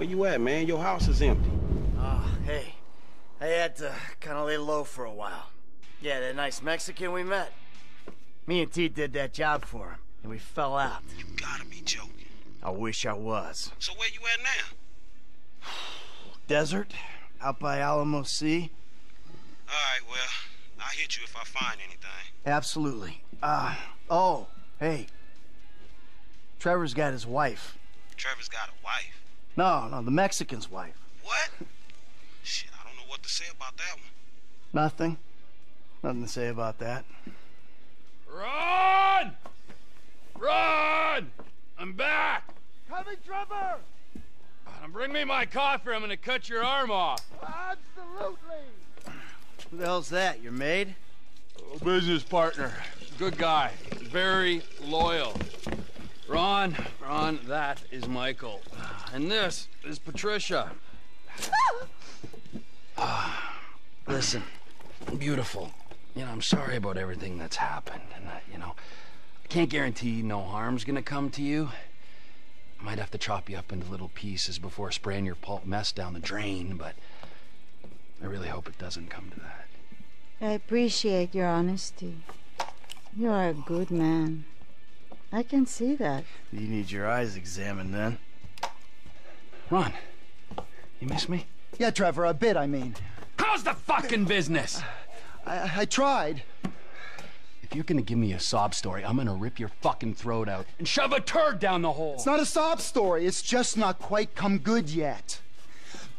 Where you at, man? Your house is empty. Oh, hey. I had to kind of lay low for a while. Yeah, that nice Mexican we met. Me and T did that job for him, and we fell out. You gotta be joking. I wish I was. So where you at now? Desert, out by Alamo Sea. All right, well, I'll hit you if I find anything. Absolutely. Oh, hey. Trevor's got his wife. Trevor's got a wife? No, the Mexican's wife. What? Shit, I don't know what to say about that one. Nothing. Nothing to say about that. Run! Run! I'm back! Coming, Trevor! And bring me my coffee, I'm gonna cut your arm off. Absolutely! Who the hell's that, your maid? Oh, business partner. Good guy. Very loyal. Ron, that is Michael. And this is Patricia. Listen, beautiful. You know, I'm sorry about everything that's happened. And, I can't guarantee no harm's gonna come to you. I might have to chop you up into little pieces before spraying your pulp mess down the drain, but I really hope it doesn't come to that. I appreciate your honesty. You are a good man. I can see that. You need your eyes examined then. Ron, you miss me? Yeah, Trevor, a bit, I mean. How's the fucking business? I tried. If you're gonna give me a sob story, I'm gonna rip your fucking throat out and shove a turd down the hole. It's not a sob story, it's just not quite come good yet.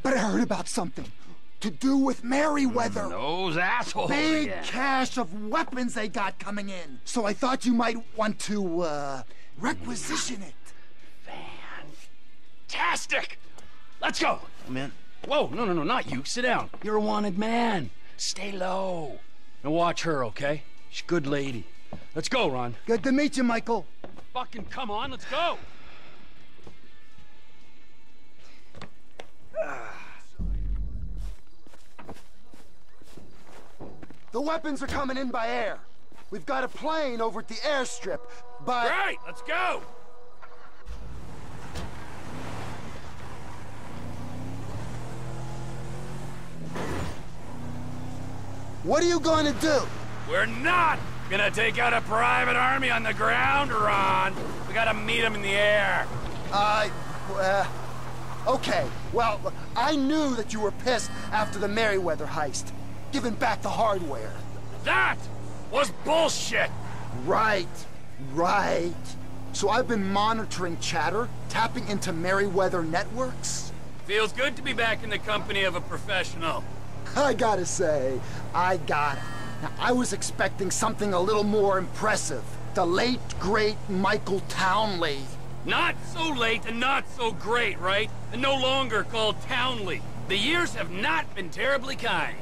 But I heard about something to do with Merryweather. Those assholes. Big cache of weapons they got coming in. So I thought you might want to, requisition it. Fantastic! Let's go! I'm in. Whoa, no, not you. Sit down. You're a wanted man. Stay low. And watch her, okay? She's a good lady. Let's go, Ron. Good to meet you, Michael. Fucking come on, let's go! The weapons are coming in by air. We've got a plane over at the airstrip, but... Right, let's go! What are you going to do? We're not gonna take out a private army on the ground, Ron. We gotta meet them in the air. Okay. Well, I knew that you were pissed after the Merryweather heist, giving back the hardware. That was bullshit! Right. So I've been monitoring chatter, tapping into Merryweather networks? Feels good to be back in the company of a professional. I gotta say, I got it. Now, I was expecting something a little more impressive. The late, great Michael Townley. Not so late and not so great, right? And no longer called Townley. The years have not been terribly kind.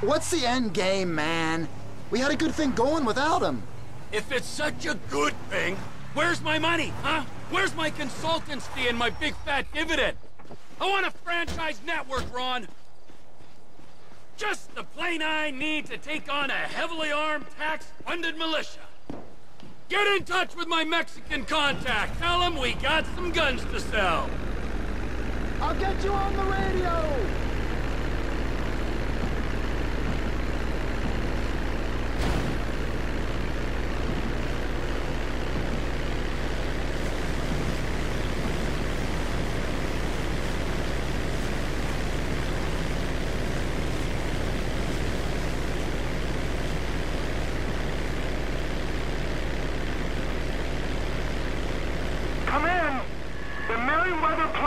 What's the end game, man? We had a good thing going without him. If it's such a good thing, where's my money, huh? Where's my consultant's fee and my big fat dividend? I want a franchise network, Ron. Just the plane I need to take on a heavily armed, tax-funded militia. Get in touch with my Mexican contact. Tell him we got some guns to sell. I'll get you on the radio.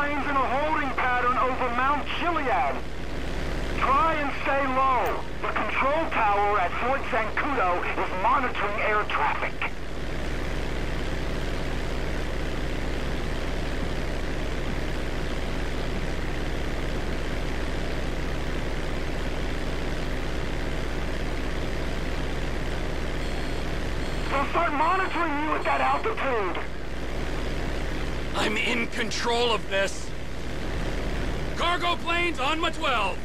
In a holding pattern over Mount Chilliad. Try and stay low. The control tower at Fort Zancudo is monitoring air traffic. They'll start monitoring you at that altitude. I'm in control of this. Cargo planes on my 12.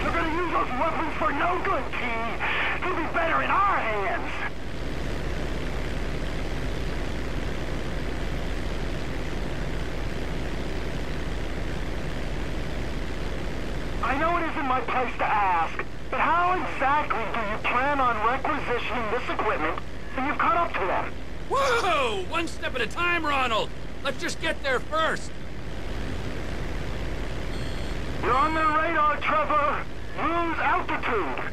You're gonna use those weapons for no good, T. They'll be better in our hands. isn't my place to ask, but how exactly do you plan on requisitioning this equipment when you've caught up to them? Whoa! One step at a time, Ronald! Let's just get there first! You're on their radar, Trevor! Lose altitude!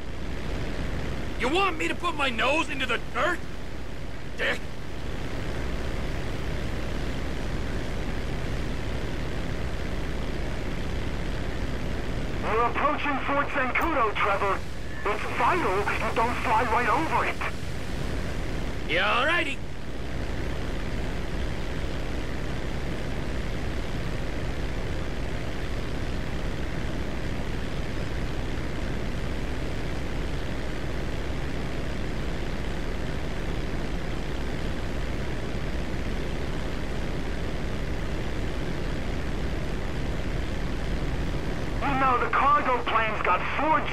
You want me to put my nose into the dirt? Dick! We're approaching Fort Zancudo, Trevor. It's vital you don't fly right over it. Yeah, alrighty.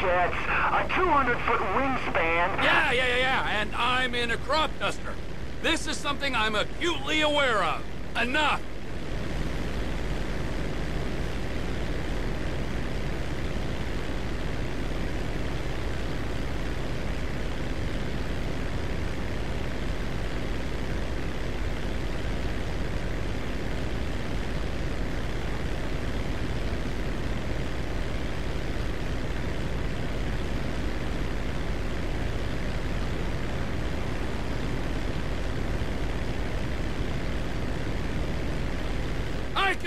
Jets, a 200-foot wingspan. Yeah, and I'm in a crop duster. This is something I'm acutely aware of. Enough.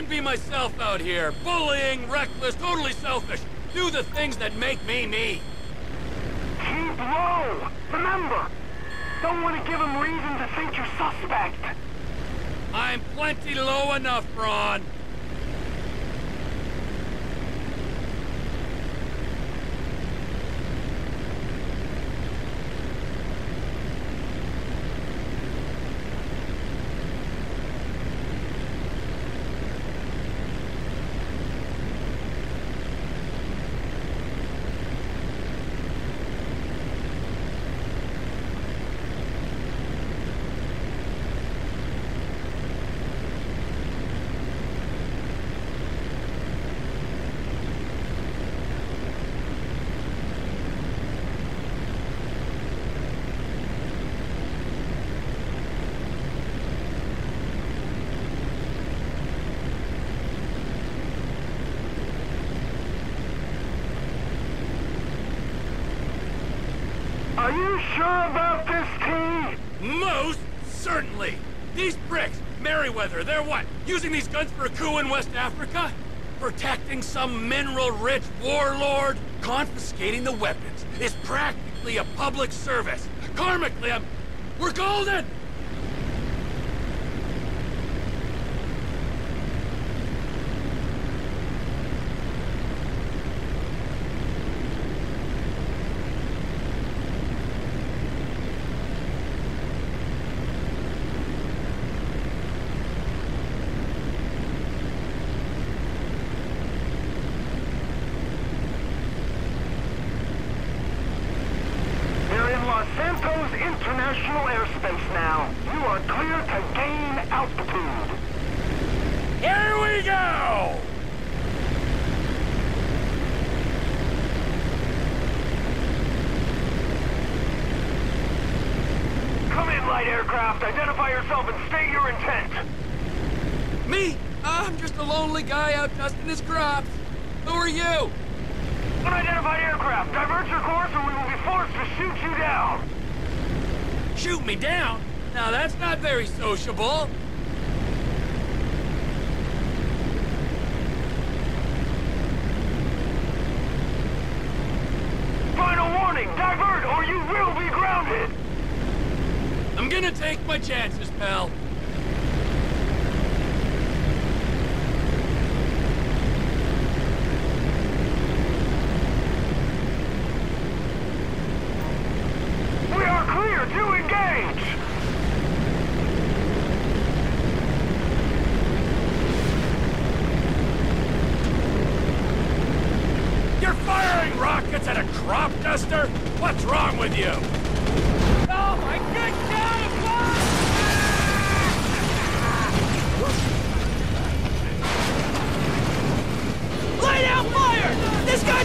Be myself out here, bullying, reckless, totally selfish. Do the things that make me me. Keep low. Remember, don't want to give him reason to think you're suspect. I'm plenty low enough, Ron. Are you sure about this, T? Most certainly. These bricks, Merryweather, they're what? Using these guns for a coup in West Africa? Protecting some mineral-rich warlord? Confiscating the weapons is practically a public service. Karmically, we're golden! International airspace now. You are clear to gain altitude. Here we go! Come in, light aircraft. Identify yourself and state your intent. Me? I'm just a lonely guy out dusting his crops. Who are you? Unidentified aircraft. Divert your course or we will be forced to shoot you down. Shoot me down? Now that's not very sociable. Final warning, divert or you will be grounded! I'm gonna take my chances, pal. What's wrong with you? Oh my good God! Ah! Lay down fire! This guy...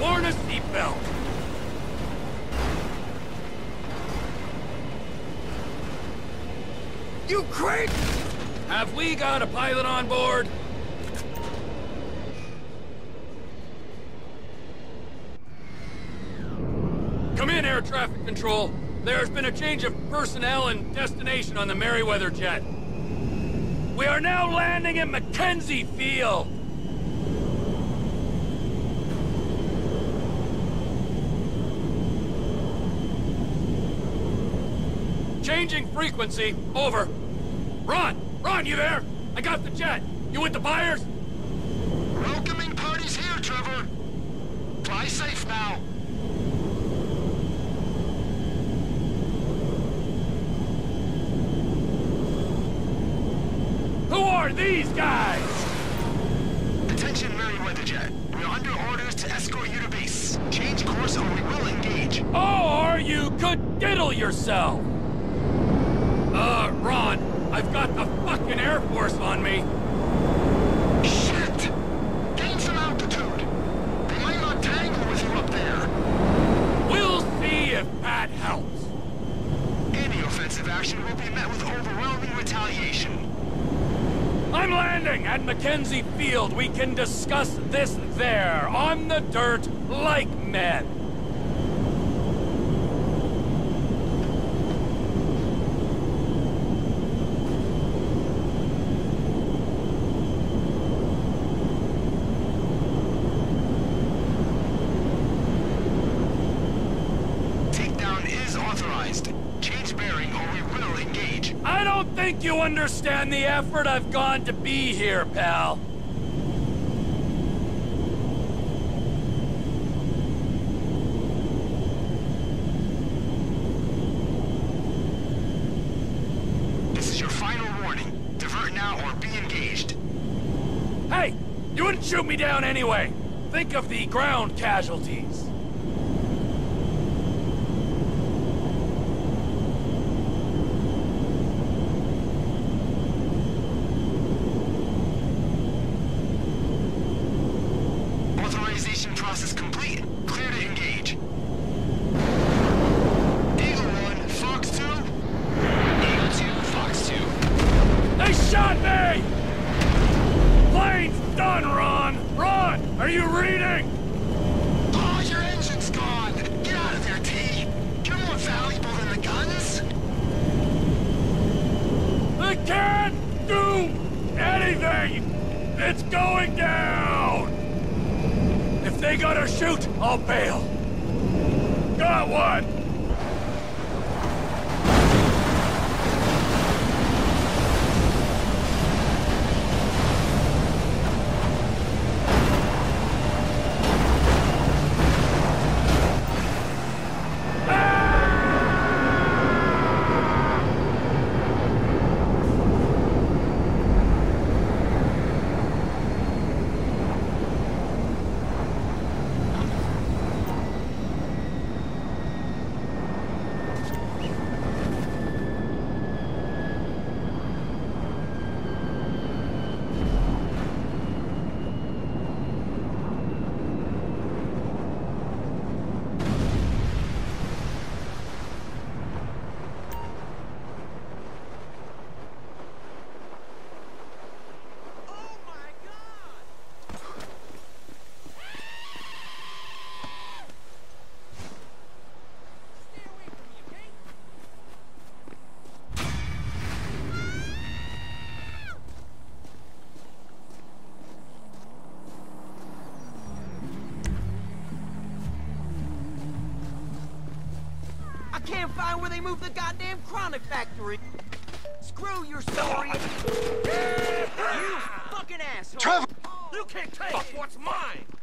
worn a seatbelt. You crazy! Have we got a pilot on board? Come in, air traffic control. There's been a change of personnel and destination on the Merryweather jet. We are now landing at Mackenzie Field. Changing frequency. Over. Ron, you there? I got the jet. You with the buyers? Welcoming party's here, Trevor. Fly safe now. Who are these guys? Attention, Merryweather Jet. We're under orders to escort you to base. Change course or we will engage. Or you could diddle yourself. Ron, I've got the fucking Air Force on me. Shit! Gain some altitude. They might not tangle with you up there. We'll see if that helps. Any offensive action will be met with overwhelming retaliation. I'm landing at Mackenzie Field. We can discuss this there, on the dirt, like men. You understand the effort I've gone to be here, pal. This is your final warning. Divert now or be engaged. Hey, you wouldn't shoot me down anyway. Think of the ground casualties. Process complete. Clear to engage. Eagle 1, Fox 2. Eagle 2, Fox 2. They shot me! Plane's done, Ron! Ron, are you reading? Oh, your engine's gone! Get out of there, T! You're more valuable than the guns! They can't do anything! It's going down! If they gotta shoot, I'll bail. Got one! Can't find where they moved the goddamn chronic factory. Screw your story. You fucking asshole. Trevor! You can't take what's mine.